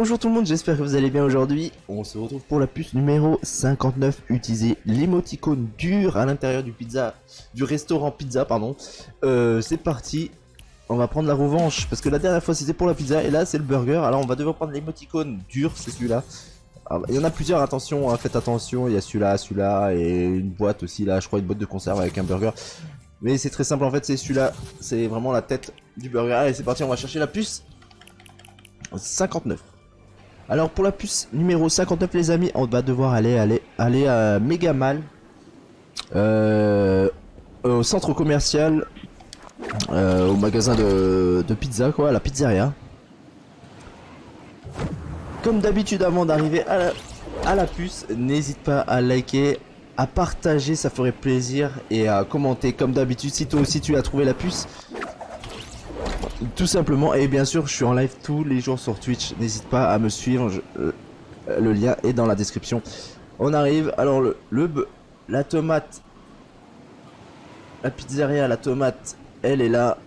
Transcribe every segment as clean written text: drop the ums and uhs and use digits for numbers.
Bonjour tout le monde, j'espère que vous allez bien aujourd'hui. On se retrouve pour la puce numéro 59. Utilisez l'émoticône dur à l'intérieur du restaurant pizza, pardon. C'est parti, on va prendre la revanche parce que la dernière fois c'était pour la pizza et là c'est le burger. Alors on va devoir prendre l'émoticône dur, c'est celui-là. Il y en a plusieurs, attention, hein, faites attention. Il y a celui-là, celui-là et une boîte aussi là, je crois une boîte de conserve avec un burger. Mais c'est très simple en fait, c'est celui-là, c'est vraiment la tête du burger. Allez c'est parti, on va chercher la puce 59. Alors pour la puce numéro 59 les amis, on va devoir aller à Megamall, au centre commercial, au magasin de pizza quoi, à la pizzeria. Comme d'habitude avant d'arriver à la puce, n'hésite pas à liker, à partager, ça ferait plaisir, et à commenter comme d'habitude si toi aussi tu as trouvé la puce. Tout simplement, et bien sûr je suis en live tous les jours sur Twitch, n'hésite pas à me suivre, le lien est dans la description. On arrive, alors la tomate, la pizzeria, la tomate, elle est là.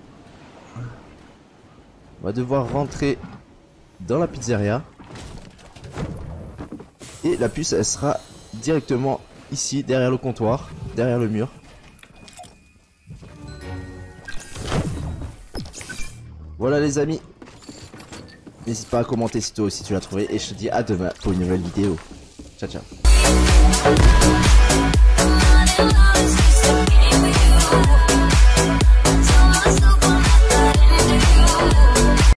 On va devoir rentrer dans la pizzeria. Et la puce elle sera directement ici, derrière le comptoir, derrière le mur. Voilà les amis, n'hésite pas à commenter si toi aussi tu l'as trouvé et je te dis à demain pour une nouvelle vidéo. Ciao ciao.